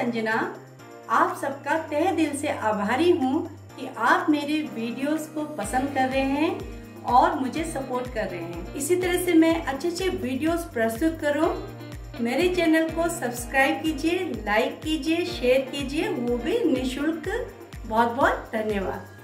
संजना, आप सबका तहे दिल से आभारी हूँ कि आप मेरे वीडियोस को पसंद कर रहे हैं और मुझे सपोर्ट कर रहे हैं। इसी तरह से मैं अच्छे अच्छे वीडियोस प्रस्तुत करूँ। मेरे चैनल को सब्सक्राइब कीजिए, लाइक कीजिए, शेयर कीजिए, वो भी निःशुल्क। बहुत बहुत धन्यवाद।